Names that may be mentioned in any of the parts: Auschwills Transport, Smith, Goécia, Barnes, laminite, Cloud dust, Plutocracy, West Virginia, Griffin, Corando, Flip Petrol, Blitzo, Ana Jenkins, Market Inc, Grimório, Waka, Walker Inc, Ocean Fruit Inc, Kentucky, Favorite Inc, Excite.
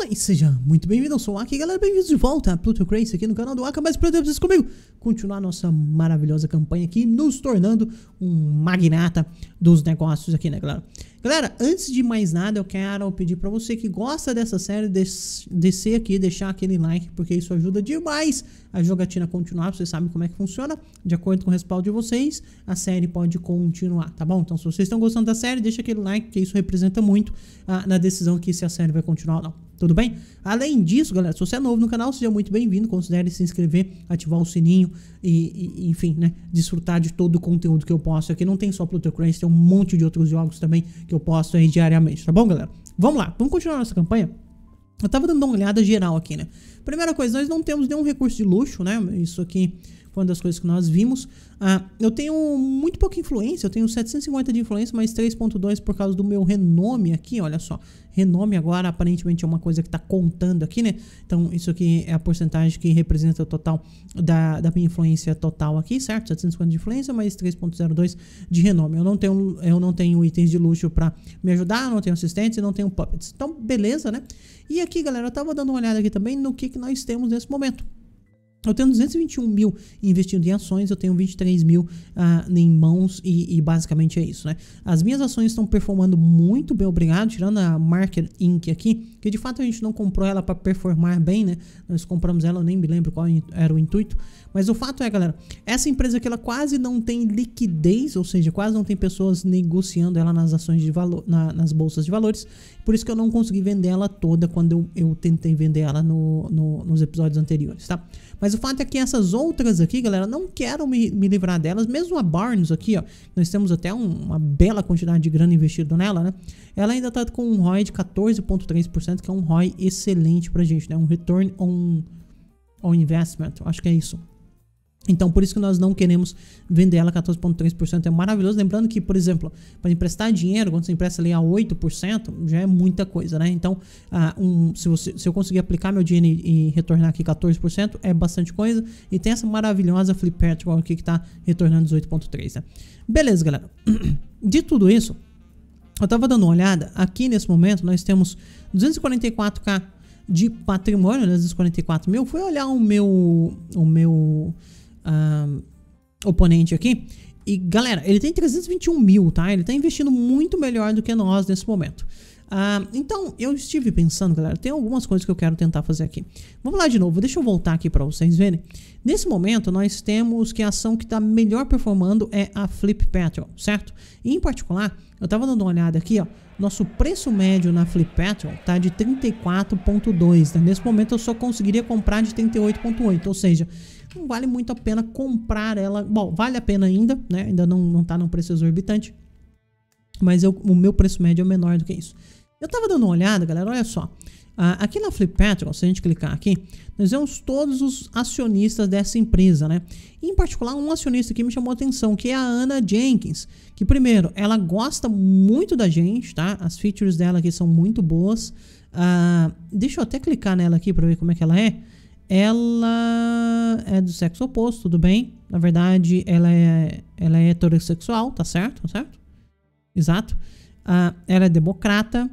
Olá e seja muito bem-vindo, eu sou o Waka e galera, bem-vindos de volta a Plutocracy aqui no canal do Waka, mas por exemplo, vocês comigo continuar nossa maravilhosa campanha aqui, nos tornando um magnata dos negócios aqui, né galera? Galera, antes de mais nada eu quero pedir pra você que gosta dessa série, descer aqui, deixar aquele like, porque isso ajuda demais a jogatina continuar, vocês sabem como é que funciona, de acordo com o respaldo de vocês, a série pode continuar, tá bom? Então se vocês estão gostando da série, deixa aquele like, que isso representa muito na decisão que se a série vai continuar ou não. Tudo bem? Além disso, galera, se você é novo no canal, seja muito bem-vindo. Considere se inscrever, ativar o sininho e enfim, né? Desfrutar de todo o conteúdo que eu posto aqui. Não tem só Plutocracy, tem um monte de outros jogos também que eu posto aí diariamente, tá bom, galera? Vamos lá, vamos continuar nossa campanha? Eu tava dando uma olhada geral aqui, né? Primeira coisa, nós não temos nenhum recurso de luxo, né? Isso aqui foi uma das coisas que nós vimos. Eu tenho muito pouca influência, eu tenho 750 de influência, mas 3.2 por causa do meu renome aqui, olha só. Renome agora aparentemente é uma coisa que tá contando aqui, né? Então isso aqui é a porcentagem que representa o total da minha influência total aqui, certo? 750 de influência, mais 3.02 de renome. Eu não tenho itens de luxo pra me ajudar, não tenho assistentes e não tenho puppets. Então beleza, né? E aqui, galera, eu tava dando uma olhada aqui também no que nós temos nesse momento. Eu tenho 221 mil investido em ações, eu tenho 23 mil em mãos e basicamente é isso, né? As minhas ações estão performando muito bem, obrigado, tirando a Market Inc aqui, que de fato a gente não comprou ela para performar bem, né? Nós compramos ela, eu nem me lembro qual era o intuito, mas o fato é, galera, essa empresa aqui ela quase não tem liquidez, ou seja, quase não tem pessoas negociando ela nas ações de valor, nas bolsas de valores, por isso que eu não consegui vender ela toda quando eu tentei vender ela nos episódios anteriores, tá? Mas o fato é que essas outras aqui, galera, não quero me livrar delas. Mesmo a Barnes aqui, ó, nós temos até uma bela quantidade de grana investida nela, né? Ela ainda tá com um ROI de 14.3%, que é um ROI excelente pra gente, né? Um return on investment, acho que é isso. Então, por isso que nós não queremos vender ela, 14.3% é maravilhoso. Lembrando que, por exemplo, para emprestar dinheiro, quando você empresta ali a 8%, já é muita coisa, né? Então, se eu conseguir aplicar meu dinheiro e retornar aqui 14%, é bastante coisa. E tem essa maravilhosa Flip Petrol aqui que está retornando 18.3%, né? Beleza, galera. De tudo isso, eu estava dando uma olhada. Aqui, nesse momento, nós temos 244k de patrimônio, né? 244 mil. Fui olhar o meu oponente aqui, e galera, ele tem 321 mil, tá? Ele tá investindo muito melhor do que nós nesse momento. Então, eu estive pensando, galera, tem algumas coisas que eu quero tentar fazer aqui. Vamos lá de novo, deixa eu voltar aqui pra vocês verem. Nesse momento, nós temos que a ação que tá melhor performando é a Flip Petrol, certo? E, em particular, eu tava dando uma olhada aqui, ó, nosso preço médio na Flip Petrol tá de 34.2, né? Nesse momento eu só conseguiria comprar de 38.8, ou seja, não vale muito a pena comprar ela. Bom, vale a pena ainda, né? Ainda não tá num preço exorbitante, mas o meu preço médio é menor do que isso. Eu tava dando uma olhada, galera, olha só. Aqui na Flip Petrol, se a gente clicar aqui, nós vemos todos os acionistas dessa empresa, né? Em particular, um acionista que me chamou a atenção, que é a Ana Jenkins. Que primeiro, ela gosta muito da gente, tá? As features dela aqui são muito boas. Deixa eu até clicar nela aqui pra ver como é que ela é. Ela é do sexo oposto, tudo bem? Na verdade, ela é heterossexual, tá certo? Tá certo? Exato. Ela é democrata.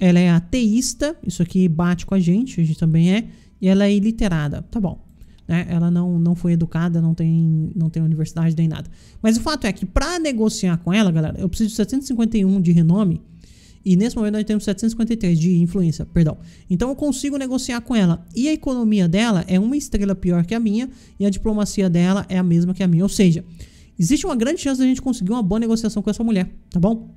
Ela é ateísta, isso aqui bate com a gente também é, e ela é iliterada, tá bom. Né? Ela não foi educada, não tem universidade nem nada. Mas o fato é que para negociar com ela, galera, eu preciso de 751 de renome, e nesse momento nós temos 753 de influência, perdão. Então eu consigo negociar com ela, e a economia dela é uma estrela pior que a minha, e a diplomacia dela é a mesma que a minha, ou seja, existe uma grande chance de a gente conseguir uma boa negociação com essa mulher, tá bom?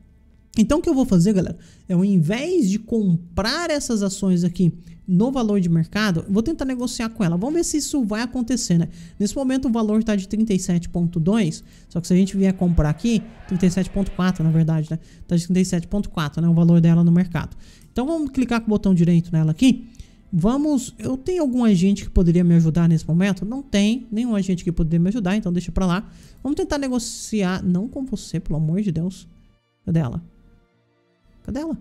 Então o que eu vou fazer, galera, é ao invés de comprar essas ações aqui no valor de mercado, eu vou tentar negociar com ela. Vamos ver se isso vai acontecer, né? Nesse momento o valor está de 37.2, só que se a gente vier comprar aqui, 37.4 na verdade, né? Está de 37.4, né? O valor dela no mercado. Então vamos clicar com o botão direito nela aqui. Vamos, eu tenho algum agente que poderia me ajudar nesse momento? Não tem nenhum agente que poderia me ajudar, então deixa pra lá. Vamos tentar negociar, não com você, pelo amor de Deus. Cadê ela? Cadê ela?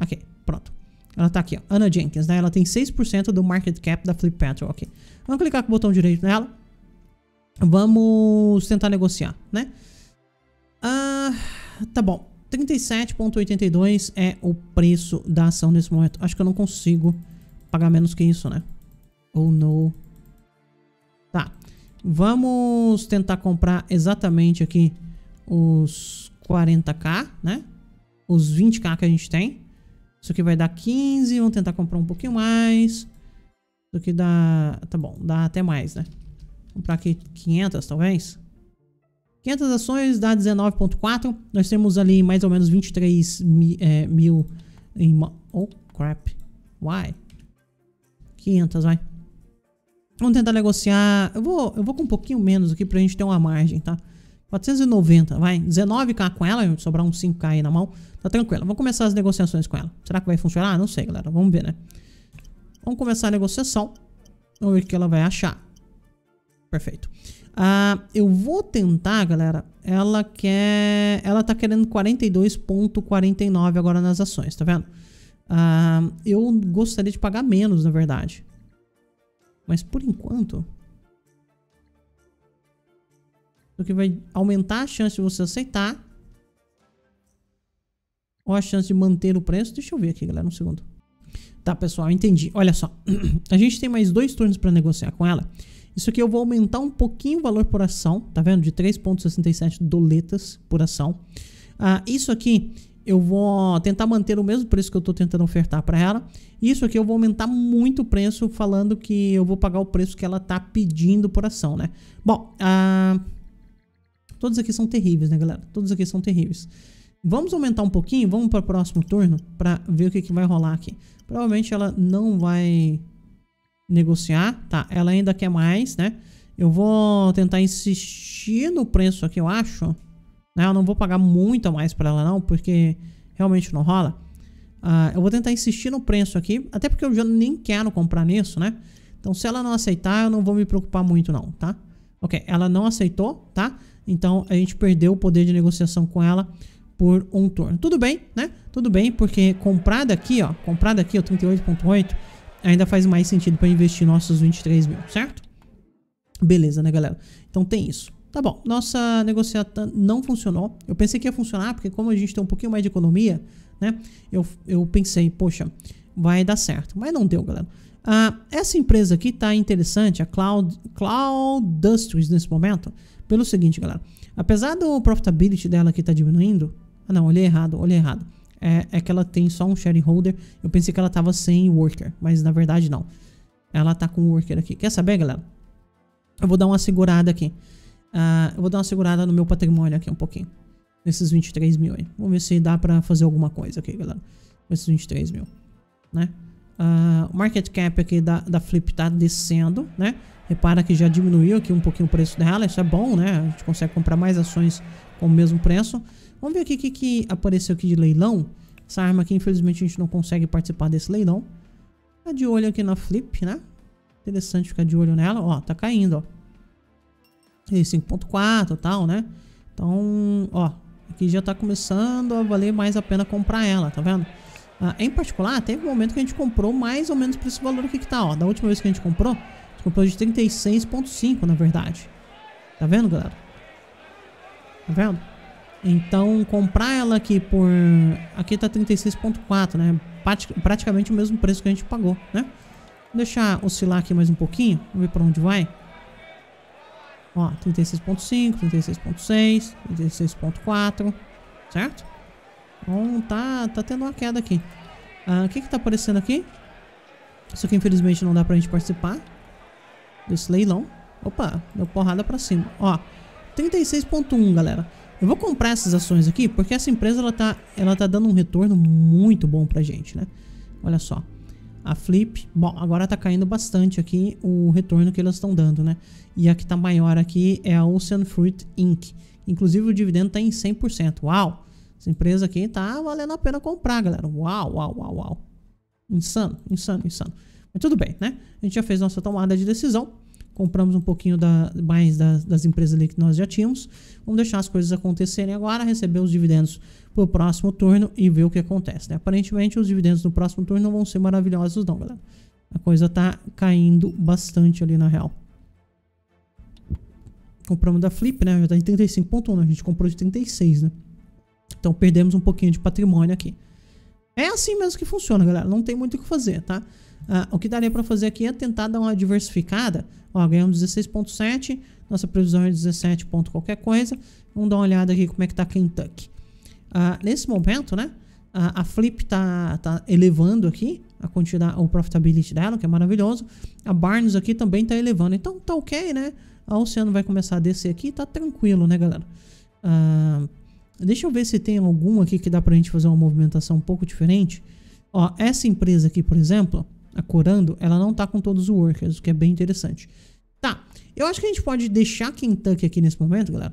Ok, pronto. Ela tá aqui, ó. Ana Jenkins, né? Ela tem 6% do market cap da Flip Petrol, ok. Vamos clicar com o botão direito nela. Vamos tentar negociar, né? Tá bom. 37,82 é o preço da ação nesse momento. Acho que eu não consigo pagar menos que isso, né? Oh, no. Tá. Vamos tentar comprar exatamente aqui os 40k, né? Os 20k que a gente tem. Isso aqui vai dar 15. Vamos tentar comprar um pouquinho mais. Isso aqui dá... Tá bom, dá até mais, né? Vou comprar aqui 500, talvez. 500 ações dá 19,4. Nós temos ali mais ou menos 23 mil em... Oh, crap. Why? 500, vai. Vamos tentar negociar... Eu vou com um pouquinho menos aqui pra gente ter uma margem, tá? 490, vai. 19k com ela, sobrar uns 5k aí na mão. Tá tranquilo. Vamos começar as negociações com ela. Será que vai funcionar? Não sei, galera. Vamos ver, né? Vamos começar a negociação. Vamos ver o que ela vai achar. Perfeito. Eu vou tentar, galera. Ela tá querendo 42,49 agora nas ações, tá vendo? Eu gostaria de pagar menos, na verdade. Mas por enquanto... O que vai aumentar a chance de você aceitar. Ou a chance de manter o preço. Deixa eu ver aqui, galera, um segundo. Tá, pessoal, entendi. Olha só. A gente tem mais 2 turnos pra negociar com ela. Isso aqui eu vou aumentar um pouquinho o valor por ação. Tá vendo? De 3,67 doletas por ação. Isso aqui... Eu vou tentar manter o mesmo preço que eu tô tentando ofertar para ela. Isso aqui eu vou aumentar muito o preço, falando que eu vou pagar o preço que ela tá pedindo por ação, né? Bom, todos aqui são terríveis, né, galera? Todos aqui são terríveis. Vamos aumentar um pouquinho, vamos para o próximo turno para ver o que vai rolar aqui. Provavelmente ela não vai negociar, tá? Ela ainda quer mais, né? Eu vou tentar insistir no preço aqui, eu acho. Eu não vou pagar muito a mais pra ela não, porque realmente não rola. Eu vou tentar insistir no preço aqui, até porque eu já nem quero comprar nisso, né? Então se ela não aceitar, eu não vou me preocupar muito não, tá? Ok, ela não aceitou, tá? Então a gente perdeu o poder de negociação com ela por 1 turno. Tudo bem, né? Tudo bem, porque comprar daqui, ó, 38,8, ainda faz mais sentido pra investir nossos 23 mil, certo? Beleza, né, galera? Então tem isso. Tá bom, nossa negociação não funcionou. Eu pensei que ia funcionar, porque como a gente tem um pouquinho mais de economia, né? Eu pensei, poxa, vai dar certo. Mas não deu, galera. Essa empresa aqui tá interessante, a Cloud Dust nesse momento, pelo seguinte, galera. Apesar do profitability dela aqui tá diminuindo... Ah, não, olhei errado. É que ela tem só um shareholder. Eu pensei que ela tava sem worker, mas na verdade não. Ela tá com worker aqui. Quer saber, galera? Eu vou dar uma segurada aqui. Eu vou dar uma segurada no meu patrimônio aqui um pouquinho. Nesses 23 mil aí. Vamos ver se dá pra fazer alguma coisa aqui, galera. Esses 23 mil, né? O market cap aqui da Flip tá descendo, né? Repara que já diminuiu aqui um pouquinho o preço dela. Isso é bom, né? A gente consegue comprar mais ações com o mesmo preço. Vamos ver aqui o que apareceu aqui de leilão. Essa arma aqui, infelizmente, a gente não consegue participar desse leilão. Tá de olho aqui na Flip, né? Interessante ficar de olho nela. Ó, tá caindo, ó. 5.4 e tal, né? Então, ó, aqui já tá começando a valer mais a pena comprar ela, tá vendo? Em particular, teve um momento que a gente comprou mais ou menos por esse valor aqui que tá, ó. Da última vez que a gente comprou de 36.5, na verdade. Tá vendo, galera? Tá vendo? Então, comprar ela aqui por... Aqui tá 36.4, né? Praticamente o mesmo preço que a gente pagou, né? Vou deixar oscilar aqui mais um pouquinho. Vamos ver pra onde vai. Ó, 36.5, 36.6, 36.4, certo? Então tá tendo uma queda aqui. O que tá aparecendo aqui? Isso aqui infelizmente não dá pra gente participar desse leilão. Opa, deu porrada pra cima. Ó, 36.1, galera. Eu vou comprar essas ações aqui porque essa empresa ela tá dando um retorno muito bom pra gente, né? Olha só. A Flip, bom, agora tá caindo bastante aqui o retorno que elas estão dando, né? E a que tá maior aqui é a Ocean Fruit Inc. Inclusive o dividendo tá em 100%. Uau! Essa empresa aqui tá valendo a pena comprar, galera. Uau. Insano. Mas tudo bem, né? A gente já fez nossa tomada de decisão. Compramos um pouquinho mais das empresas ali que nós já tínhamos. Vamos deixar as coisas acontecerem agora, receber os dividendos pro próximo turno e ver o que acontece, né? Aparentemente os dividendos no próximo turno não vão ser maravilhosos não, galera. A coisa tá caindo bastante ali na real. Compramos da Flip, né? Já tá em 35.1, né? A gente comprou de 36, né? Então perdemos um pouquinho de patrimônio aqui. É assim mesmo que funciona, galera. Não tem muito o que fazer, tá? O que daria pra fazer aqui é tentar dar uma diversificada. Ó, ganhamos 16.7. Nossa previsão é 17 ponto qualquer coisa. Vamos dar uma olhada aqui como é que tá Kentucky. Nesse momento, né? A Flip tá elevando aqui a quantidade, o profitability dela, que é maravilhoso. A Barnes aqui também tá elevando. Então tá ok, né? A Oceano vai começar a descer aqui. Tá tranquilo, né, galera? Deixa eu ver se tem algum aqui que dá pra gente fazer uma movimentação um pouco diferente. Ó, essa empresa aqui, por exemplo, a Corando, ela não tá com todos os workers, o que é bem interessante. Tá, eu acho que a gente pode deixar Kentucky aqui nesse momento, galera,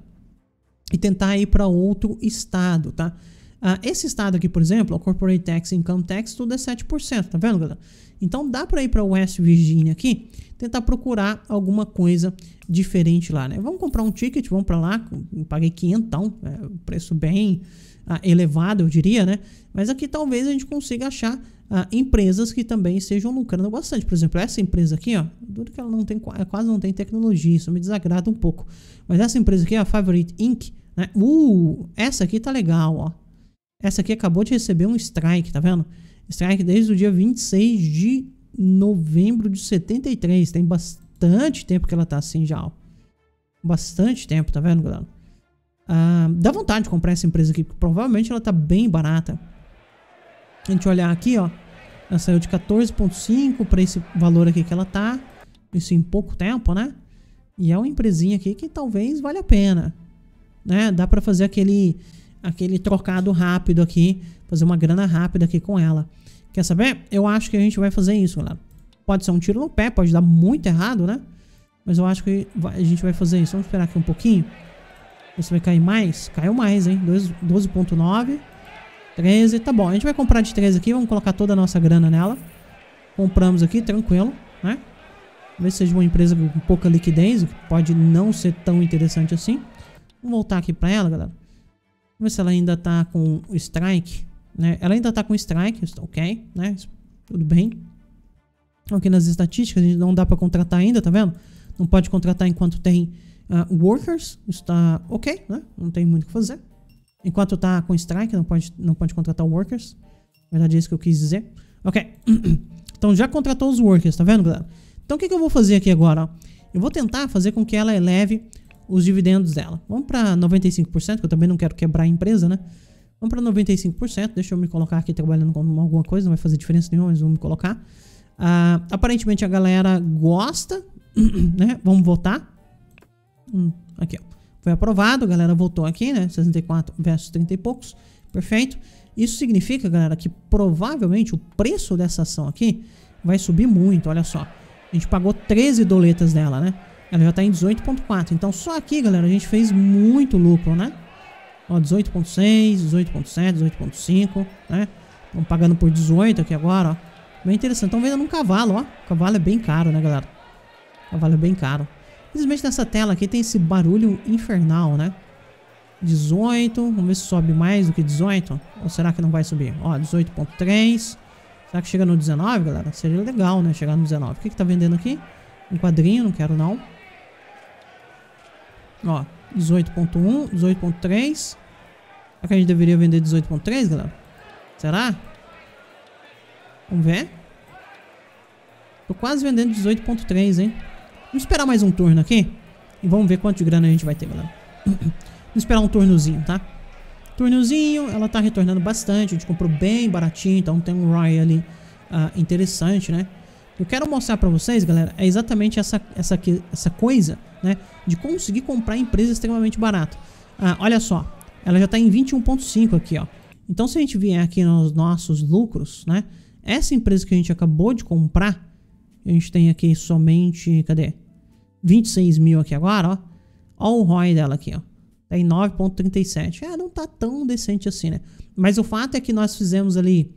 e tentar ir pra outro estado, tá? Esse estado aqui, por exemplo, o Corporate Tax, Income Tax, tudo é 7%, tá vendo, galera? Então dá pra ir pra West Virginia aqui, tentar procurar alguma coisa diferente lá, né? Vamos comprar um ticket, vamos pra lá, paguei 500, é um preço bem elevado, eu diria, né? Mas aqui talvez a gente consiga achar empresas que também estejam lucrando bastante. Por exemplo, essa empresa aqui, ó, duro que ela não tem, quase não tem tecnologia, isso me desagrada um pouco. Mas essa empresa aqui, a Favorite Inc, né? Essa aqui tá legal, ó. Essa aqui acabou de receber um strike, tá vendo? Strike desde o dia 26 de novembro de 73. Tem bastante tempo que ela tá assim já, ó. Bastante tempo, tá vendo, galera? Dá vontade de comprar essa empresa aqui, porque provavelmente ela tá bem barata. A gente olhar aqui, ó. Ela saiu de 14.5 pra esse valor aqui que ela tá. Isso em pouco tempo, né? E é uma empresinha aqui que talvez valha a pena, né? Dá pra fazer aquele trocado rápido aqui, fazer uma grana rápida aqui com ela. Quer saber? Eu acho que a gente vai fazer isso, galera. Pode ser um tiro no pé, pode dar muito errado, né? Mas eu acho que a gente vai fazer isso. Vamos esperar aqui um pouquinho. Você vai cair mais? Caiu mais, hein? 12.9, 13, tá bom. A gente vai comprar de 13 aqui, vamos colocar toda a nossa grana nela. Compramos aqui, tranquilo, né? Talvez seja uma empresa com pouca liquidez, que pode não ser tão interessante assim. Vamos voltar aqui pra ela, galera. Vamos ver se ela ainda tá com strike, né? Ela ainda tá com strike, ok, né? Tudo bem. Aqui nas estatísticas, a gente não dá pra contratar ainda, tá vendo? Não pode contratar enquanto tem workers. Isso tá ok, né? Não tem muito o que fazer. Enquanto tá com strike, não pode contratar workers. Na verdade, é isso que eu quis dizer. Ok. Então, já contratou os workers, tá vendo, galera? Então, o que eu vou fazer aqui agora, ó? Eu vou tentar fazer com que ela eleve os dividendos dela. Vamos para 95%, que eu também não quero quebrar a empresa, né? Vamos para 95%. Deixa eu me colocar aqui trabalhando com alguma coisa. Não vai fazer diferença nenhuma, mas vamos me colocar. Aparentemente a galera gosta, né? Vamos votar. Aqui, ó. Foi aprovado, a galera votou aqui, né? 64 versus 30 e poucos. Perfeito. Isso significa, galera, que provavelmente o preço dessa ação aqui vai subir muito, olha só. A gente pagou 13 doletas dela, né? Ela já tá em 18.4. Então, só aqui, galera, a gente fez muito lucro, né? Ó, 18.6, 18.7, 18.5, né? Estamos pagando por 18 aqui agora, ó. Bem interessante. Estão vendo um cavalo, ó. O cavalo é bem caro, né, galera? O cavalo é bem caro. Infelizmente, nessa tela aqui tem esse barulho infernal, né? 18. Vamos ver se sobe mais do que 18. Ou será que não vai subir? Ó, 18.3. Será que chega no 19, galera? Seria legal, né? Chegar no 19. O que tá vendendo aqui? Um quadrinho, não quero não. Ó, 18.1, 18.3. Será que a gente deveria vender 18.3, galera? Será? Vamos ver. Tô quase vendendo 18.3, hein? Vamos esperar mais um turno aqui e vamos ver quanto de grana a gente vai ter, galera. Vamos esperar um turnozinho, tá? Turnozinho, ela tá retornando bastante. A gente comprou bem baratinho, então tem um ROI ali interessante, né? Eu quero mostrar pra vocês, galera, é exatamente essa coisa, né? De conseguir comprar empresa extremamente barata. Olha só, ela já tá em 21.5 aqui, ó. Então, se a gente vier aqui nos nossos lucros, né? Essa empresa que a gente acabou de comprar, a gente tem aqui somente, cadê? 26 mil aqui agora, ó. Ó o ROI dela aqui, ó. Tá em 9.37. Não tá tão decente assim, né? Mas o fato é que nós fizemos ali...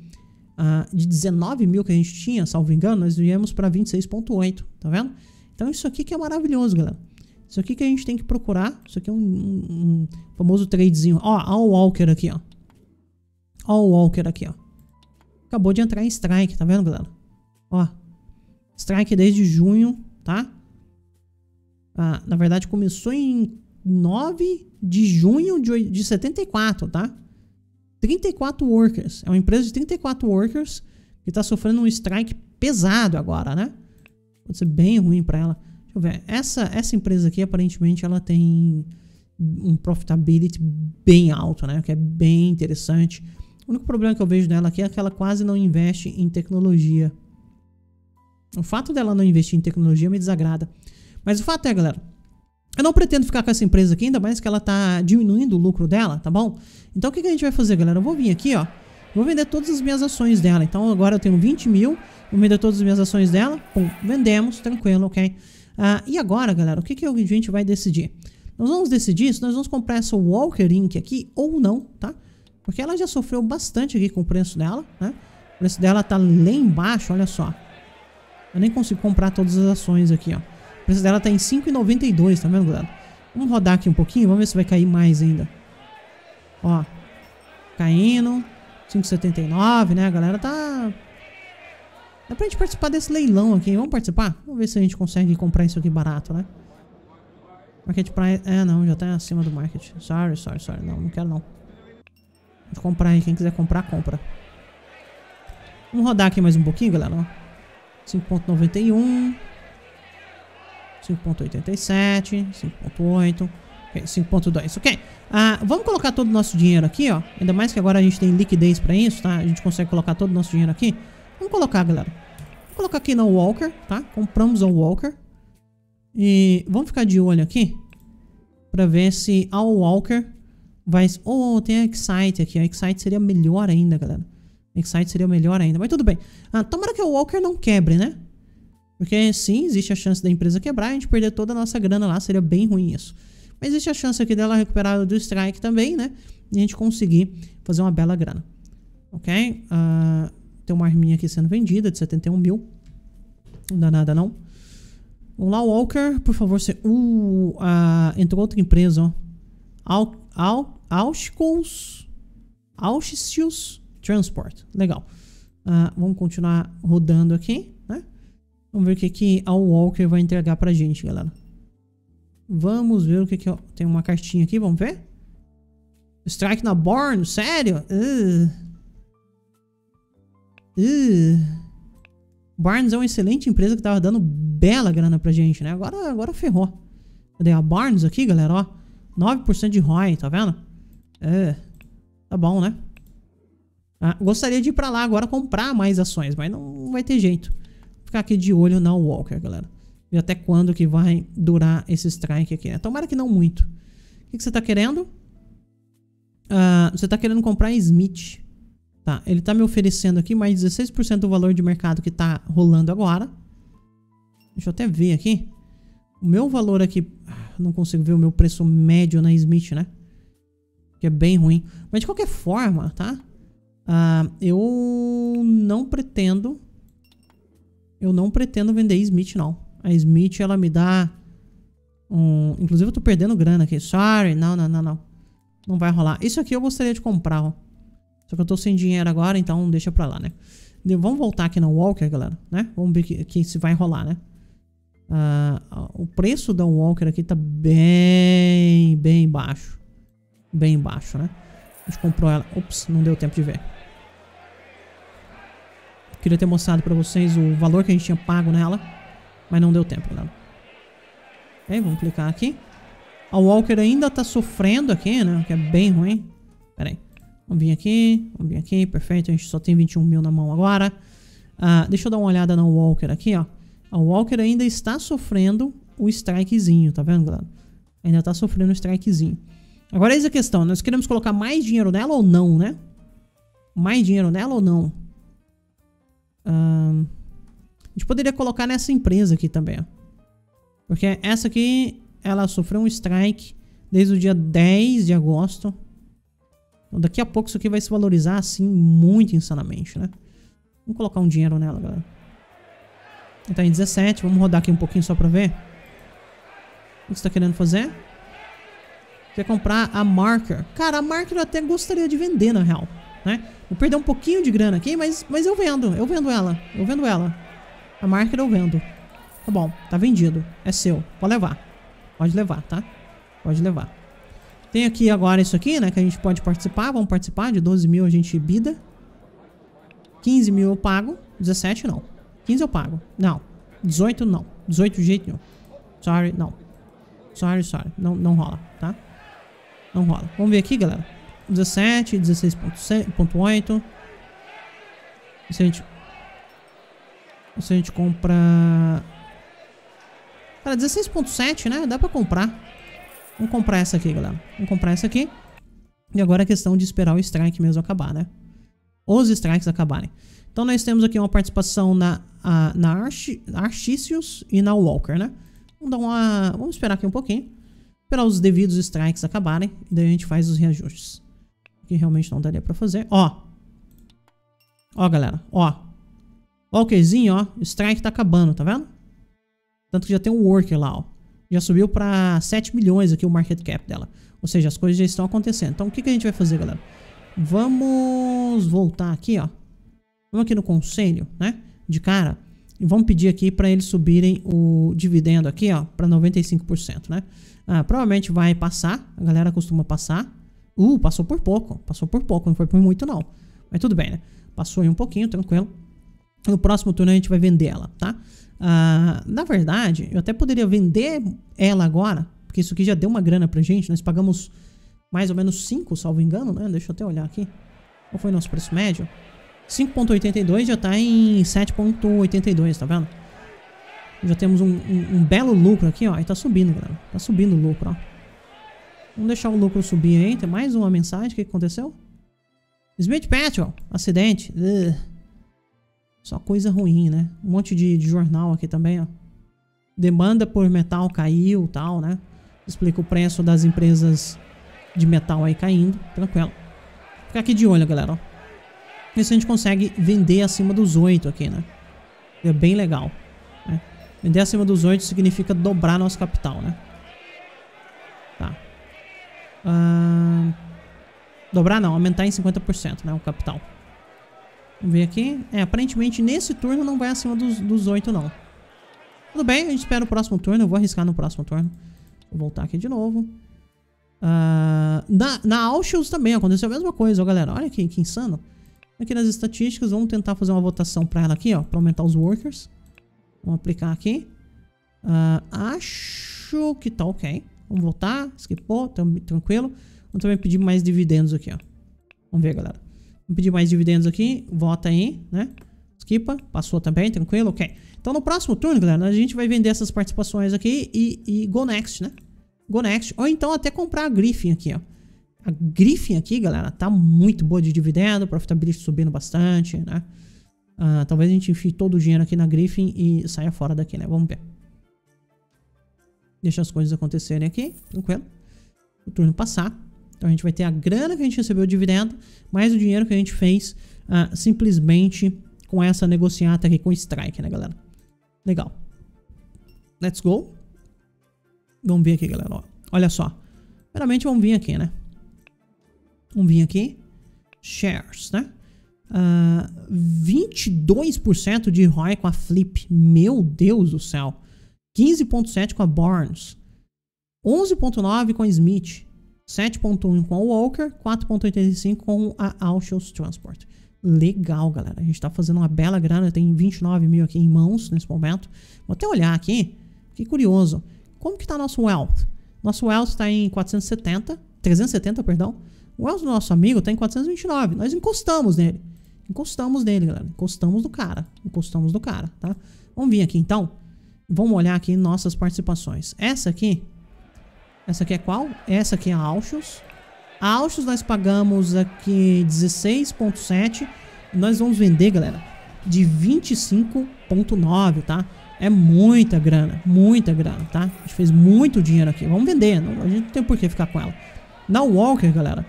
de 19 mil que a gente tinha, salvo engano, nós viemos para 26.8, tá vendo? Então isso aqui que é maravilhoso, galera. Isso aqui que a gente tem que procurar. Isso aqui é um famoso tradezinho. Ó o Walker aqui, ó. Ó o Walker aqui, ó. Acabou de entrar em strike, tá vendo, galera? Ó, strike desde junho, tá? Na verdade começou em 9 de junho de 74, tá? 34 workers. É uma empresa de 34 workers que tá sofrendo um strike pesado agora, né? Pode ser bem ruim pra ela. Deixa eu ver. Essa empresa aqui, aparentemente, ela tem um profitability bem alto, né? Que é bem interessante. O único problema que eu vejo dela aqui é que ela quase não investe em tecnologia. O fato dela não investir em tecnologia me desagrada. Mas o fato é, galera, eu não pretendo ficar com essa empresa aqui, ainda mais que ela tá diminuindo o lucro dela, tá bom? Então o que a gente vai fazer, galera? Eu vou vir aqui, ó. Vou vender todas as minhas ações dela. Então agora eu tenho 20 mil. Vou vender todas as minhas ações dela. Pum, vendemos, tranquilo, ok? E agora, galera, o que, que a gente vai decidir? Nós vamos decidir se nós vamos comprar essa Walker Inc aqui ou não, tá? Porque ela já sofreu bastante aqui com o preço dela, né? O preço dela tá lá embaixo, olha só. Eu nem consigo comprar todas as ações aqui, ó. O preço dela tá em 5,92, tá vendo, galera? Vamos rodar aqui um pouquinho, vamos ver se vai cair mais ainda. Ó, caindo, 5,79, né, galera? Tá... Dá pra gente participar desse leilão aqui, vamos participar? Vamos ver se a gente consegue comprar isso aqui barato, né? Market price... É, não, já tá acima do market. Sorry. Não, não quero não. Vou comprar aí, quem quiser comprar, compra. Vamos rodar aqui mais um pouquinho, galera, ó. 5,91, 5,87, 5,8, okay, 5,2, ok. Vamos colocar todo o nosso dinheiro aqui, ó. Ainda mais que agora a gente tem liquidez pra isso, tá? A gente consegue colocar todo o nosso dinheiro aqui. Vamos colocar, galera. Vamos colocar aqui na Walker, tá? Compramos a Walker. E vamos ficar de olho aqui pra ver se a Walker vai... Oh, tem a Excite aqui. A Excite seria melhor ainda, galera. Excite seria o melhor ainda, mas tudo bem. Tomara que o Walker não quebre, né? Porque sim, existe a chance da empresa quebrar e a gente perder toda a nossa grana lá, seria bem ruim isso. Mas existe a chance aqui dela recuperar do strike também, né? E a gente conseguir fazer uma bela grana. Ok? Tem uma arminha aqui sendo vendida de 71 mil. Não dá nada não. Vamos lá, Walker, por favor, você... entrou outra empresa, ó. Auschwills Transport, legal. Vamos continuar rodando aqui, né? Vamos ver o que, que a Walker vai entregar pra gente, galera. Vamos ver o que que... Tem uma cartinha aqui, vamos ver? Strike na Barnes, sério? Barnes é uma excelente empresa que tava dando bela grana pra gente, né? Agora ferrou. Cadê a Barnes aqui, galera? Ó, 9% de ROI, tá vendo? Tá bom, né? Gostaria de ir pra lá agora comprar mais ações, mas não vai ter jeito. Vou ficar aqui de olho na Walker, galera. E até quando que vai durar esse strike aqui, né? Tomara que não muito. O que, que você tá querendo? Você tá querendo comprar Smith. Tá, ele tá me oferecendo aqui mais 16% do valor de mercado que tá rolando agora. Deixa eu até ver aqui. O meu valor aqui... Não consigo ver o meu preço médio na Smith, né? Que é bem ruim. Mas de qualquer forma, tá? Eu não pretendo vender Smith, não. A Smith, ela me dá um... Inclusive eu tô perdendo grana aqui. Sorry, não. Não vai rolar. Isso aqui eu gostaria de comprar, ó. Só que eu tô sem dinheiro agora, então deixa pra lá, né? Vamos voltar aqui na Walker, galera, né? Vamos ver que se vai rolar, né? O preço da Walker aqui tá bem baixo. Bem baixo, né? A gente comprou ela. Ops, não deu tempo de ver. Queria ter mostrado pra vocês o valor que a gente tinha pago nela, mas não deu tempo, galera. Ok, vamos clicar aqui. A Walker ainda tá sofrendo aqui, né? Que é bem ruim. Pera aí. Vamos vir aqui. Perfeito, a gente só tem 21 mil na mão agora. Deixa eu dar uma olhada na Walker aqui, ó. A Walker ainda está sofrendo o strikezinho, tá vendo, galera? Ainda tá sofrendo o strikezinho. Agora eis a questão, nós queremos colocar mais dinheiro nela ou não, né? Mais dinheiro nela ou não? A gente poderia colocar nessa empresa aqui também, ó. Porque essa aqui, ela sofreu um strike desde o dia 10 de agosto. Então, daqui a pouco isso aqui vai se valorizar, assim, muito insanamente, né? Vamos colocar um dinheiro nela, galera. Ela tá em 17, vamos rodar aqui um pouquinho só pra ver. O que você tá querendo fazer? Quer comprar a Marker. Cara, a Marker eu até gostaria de vender, na real, né? Vou perder um pouquinho de grana aqui, mas eu vendo ela. A Marker eu vendo. Tá bom, tá vendido. É seu, pode levar. Pode levar, tá? Pode levar. Tem aqui agora isso aqui, né? Que a gente pode participar. Vamos participar. De 12 mil a gente bida. 15 mil eu pago. 17 não. 15 eu pago. Não. 18 não. 18 de jeito nenhum. Sorry, não. Sorry. Não rola, tá? Não rola. Vamos ver aqui, galera. 17, 16.8. Se a gente compra... Cara, 16.7, né? Dá pra comprar. Vamos comprar essa aqui, galera. Vamos comprar essa aqui. E agora é questão de esperar o strike mesmo acabar, né? Os strikes acabarem. Então nós temos aqui uma participação na Archicius e na Walker, né? Vamos esperar aqui um pouquinho. Esperar os devidos strikes acabarem. E daí a gente faz os reajustes. Que realmente não daria pra fazer. Ó. Ó, galera. Ó. Walkerzinho, ó. O strike tá acabando, tá vendo? Tanto que já tem um worker lá, ó. Já subiu pra 7 milhões aqui o market cap dela. Ou seja, as coisas já estão acontecendo. Então o que a gente vai fazer, galera? Vamos voltar aqui, ó. Vamos aqui no conselho, né? De cara. E vamos pedir aqui pra eles subirem o dividendo aqui, ó. Pra 95%, né? Ah, provavelmente vai passar. A galera costuma passar. Passou por pouco. Passou por pouco. Não foi por muito, não. Mas tudo bem, né? Passou aí um pouquinho, tranquilo. No próximo turno a gente vai vender ela, tá? Na verdade, eu até poderia vender ela agora, porque isso aqui já deu uma grana pra gente. Nós pagamos mais ou menos 5, salvo engano, né? Deixa eu até olhar aqui. Qual foi o nosso preço médio? 5.82 já tá em 7.82, tá vendo? Já temos um belo lucro aqui, ó. E tá subindo, galera. Tá subindo o lucro, ó. Vamos deixar o lucro subir aí. Tem mais uma mensagem. O que aconteceu? Smith Petrol. Acidente. Só coisa ruim, né? Um monte de jornal aqui também, ó. Demanda por metal caiu, tal, né? Explica o preço das empresas de metal aí caindo. Tranquilo. Fica aqui de olho, galera, ó. E se a gente consegue vender acima dos 8 aqui, né? É bem legal, né? Vender acima dos 8 significa dobrar nosso capital, né? Tá. Dobrar não, aumentar em 50%, né? O capital. Vamos ver aqui. É, aparentemente nesse turno não vai acima dos 8 não. Tudo bem, a gente espera o próximo turno. Eu vou arriscar no próximo turno. Vou voltar aqui de novo. Na Auschwills também aconteceu a mesma coisa, ó, galera. Olha que insano. Aqui nas estatísticas, vamos tentar fazer uma votação pra ela aqui, ó. Pra aumentar os workers. Vamos aplicar aqui. Acho que tá ok. Vamos votar. Skipou, tranquilo. Vamos também pedir mais dividendos aqui, ó. Vamos ver, galera. Vou pedir mais dividendos aqui, vota aí, né? Skipa, passou também, tranquilo, ok. Então no próximo turno, galera, a gente vai vender essas participações aqui e go next, né? Go next, ou então até comprar a Griffin aqui, ó. A Griffin aqui, galera, tá muito boa de dividendo, profitabilidade subindo bastante, né? Talvez a gente enfie todo o dinheiro aqui na Griffin e saia fora daqui, né? Vamos ver. Deixa as coisas acontecerem aqui, tranquilo. O turno passar. Então a gente vai ter a grana que a gente recebeu de dividendo, mais o dinheiro que a gente fez simplesmente com essa negociata aqui com strike, né, galera? Legal. Let's go. Vamos vir aqui, galera. Ó. Olha só. Primeiramente vamos vir aqui, né? Vamos vir aqui. Shares, né? 22% de ROI com a Flip. Meu Deus do céu. 15.7% com a Barnes. 11.9% com a Smith. 7.1 com a Walker, 4.85 com a Auschwills Transport. Legal, galera. A gente tá fazendo uma bela grana. Tem 29 mil aqui em mãos nesse momento. Vou até olhar aqui. Que curioso. Como que tá nosso wealth? Nosso wealth tá em 370, perdão. O wealth do nosso amigo tá em 429. Nós encostamos nele. Encostamos nele, galera. Encostamos do cara. Encostamos do cara, tá? Vamos vir aqui, então. Vamos olhar aqui nossas participações. Essa aqui é qual? Essa aqui é a Auschwills. A Auschwills nós pagamos aqui 16.7. Nós vamos vender, galera, de 25.9, tá? É muita grana, tá? A gente fez muito dinheiro aqui. Vamos vender, a gente não tem por que ficar com ela. Na Walker, galera,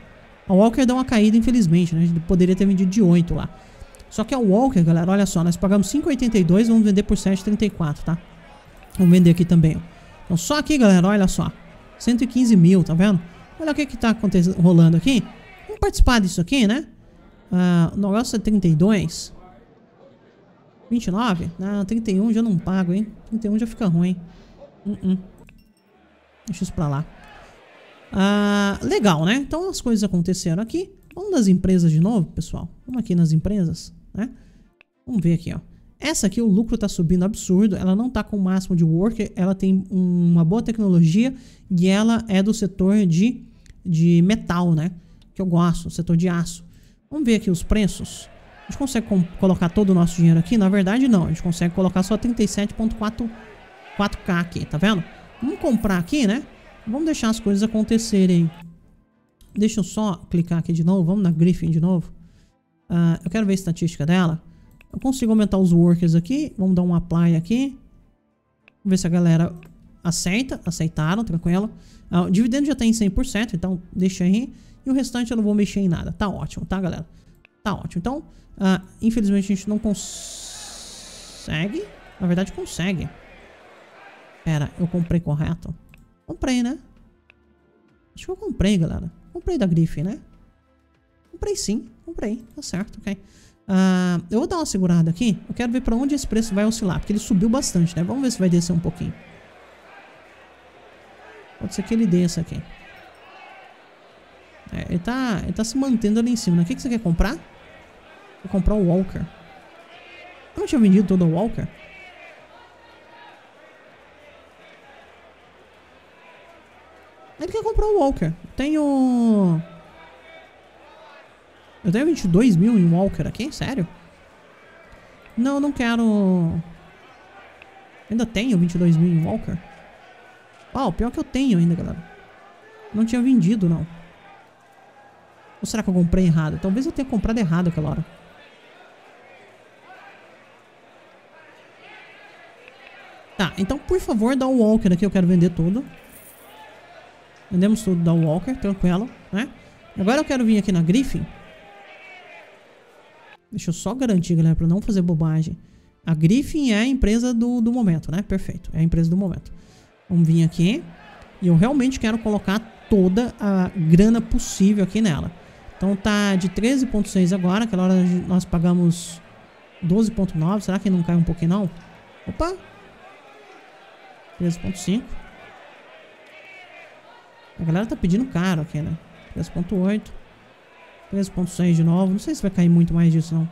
a Walker dá uma caída, infelizmente, né? A gente poderia ter vendido de 8 lá. Só que a Walker, galera, olha só, nós pagamos 5.82, vamos vender por 7.34, tá? Vamos vender aqui também, ó. Então só aqui, galera, olha só. 115 mil, tá vendo? Olha o que que tá acontecendo, rolando aqui. Vamos participar disso aqui, né? O negócio é 32. 29? Não, 31 já não pago, hein? 31 já fica ruim. Deixa isso pra lá. Legal, né? Então as coisas aconteceram aqui. Vamos nas empresas de novo, pessoal. Vamos aqui nas empresas, né? Vamos ver aqui, ó. Essa aqui o lucro tá subindo absurdo. Ela não tá com o máximo de worker. Ela tem uma boa tecnologia. E ela é do setor de metal, né? Que eu gosto, setor de aço. Vamos ver aqui os preços. A gente consegue colocar todo o nosso dinheiro aqui? Na verdade não, a gente consegue colocar só 37.4K aqui, tá vendo? Vamos comprar aqui, né? Vamos deixar as coisas acontecerem. Deixa eu só clicar aqui de novo. Vamos na Griffin de novo. Eu quero ver a estatística dela. Eu consigo aumentar os workers aqui. Vamos dar um apply aqui. Vamos ver se a galera aceita. Aceitaram, tranquilo. O dividendo já tá em 100%, então deixa aí. E o restante eu não vou mexer em nada. Tá ótimo, tá, galera? Tá ótimo. Então, infelizmente a gente não consegue. Na verdade, consegue. Pera, eu comprei correto? Comprei, né? Acho que eu comprei, galera. Comprei da Griffin, né? Comprei sim, comprei. Tá certo, ok. Eu vou dar uma segurada aqui. Eu quero ver pra onde esse preço vai oscilar. Porque ele subiu bastante, né? Vamos ver se vai descer um pouquinho. Pode ser que ele desça aqui. É, ele tá se mantendo ali em cima, né? O que você quer comprar? Vou comprar o Walker. Eu não tinha vendido todo o Walker? Ele quer comprar o Walker. Eu tenho 22 mil em Walker aqui? Sério? Não, eu não quero. Ainda tenho 22 mil em Walker? Uau, pior que eu tenho ainda, galera. Não tinha vendido, não. Ou será que eu comprei errado? Talvez eu tenha comprado errado aquela hora. Tá, então por favor dá o Walker aqui. Eu quero vender tudo. Vendemos tudo da Walker, tranquilo, né? Agora eu quero vir aqui na Griffin. Deixa eu só garantir, galera, pra não fazer bobagem. A Griffin é a empresa do momento, né? Perfeito, é a empresa do momento. Vamos vir aqui. E eu realmente quero colocar toda a grana possível aqui nela. Então tá de 13.6 agora. Aquela hora nós pagamos 12.9. Será que não cai um pouquinho, não? Opa! 13.5. A galera tá pedindo caro aqui, né? 3.8. 3.6 de novo. Não sei se vai cair muito mais disso, não.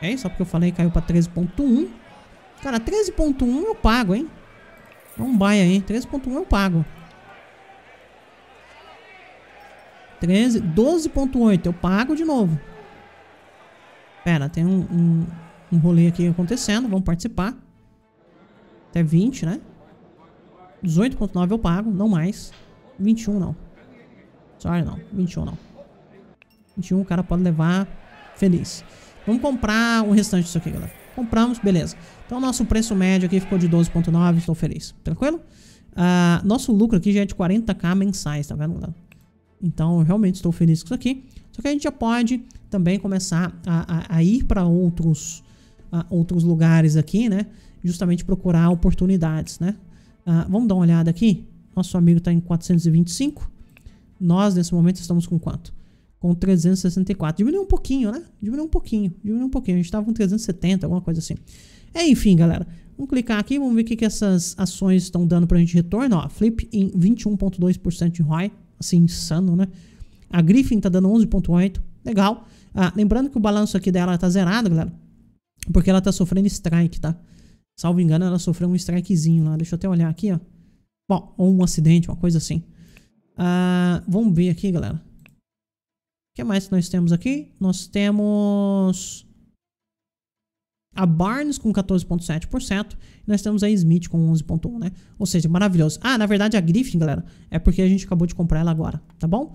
É, só porque eu falei caiu pra 13.1. Cara, 13.1 eu pago, hein? Não vai aí. 13.1 eu pago. 13. 12.8 eu pago de novo. Pera, tem um rolê aqui acontecendo. Vamos participar. Até 20, né? 18.9 eu pago, não mais. 21 não. Sorry, não. 21 não. 21 o cara pode levar feliz. Vamos comprar o restante disso aqui, galera. Compramos, beleza. Então nosso preço médio aqui ficou de 12.9, estou feliz. Tranquilo? Nosso lucro aqui já é de 40k mensais, tá vendo, galera? Então eu realmente estou feliz com isso aqui. Só que a gente já pode também começar a ir para outros lugares aqui, né? Justamente procurar oportunidades, né? Vamos dar uma olhada aqui. Nosso amigo está em 425. Nós, nesse momento, estamos com quanto? Com 364. Diminuiu um pouquinho, né? Diminuiu um pouquinho. A gente estava com 370, alguma coisa assim. Enfim, galera. Vamos clicar aqui. Vamos ver o que essas ações estão dando para a gente de retorno. Ó, Flip em 21.2% de ROI. Assim, insano, né? A Griffin está dando 11.8. Legal. Lembrando que o balanço aqui dela está zerado, galera. Porque ela está sofrendo strike, tá? Salvo engano, ela sofreu um strikezinho lá. Deixa eu até olhar aqui, ó. Bom, ou um acidente, uma coisa assim. Vamos ver aqui, galera. O que mais que nós temos aqui? Nós temos a Barnes com 14.7%. Nós temos a Smith com 11.1%, né? Ou seja, maravilhoso. Na verdade, a Griffin, galera, é porque a gente acabou de comprar ela agora, tá bom?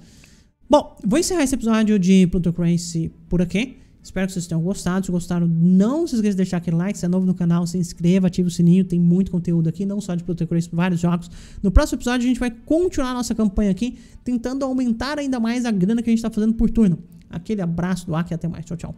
Bom, vou encerrar esse episódio de Plutocracy por aqui. Espero que vocês tenham gostado. Se gostaram, não se esqueça de deixar aquele like. Se é novo no canal, se inscreva, ative o sininho. Tem muito conteúdo aqui, não só de Plutocracy, vários jogos. No próximo episódio, a gente vai continuar a nossa campanha aqui, tentando aumentar ainda mais a grana que a gente está fazendo por turno. Aquele abraço do Waka e até mais. Tchau, tchau.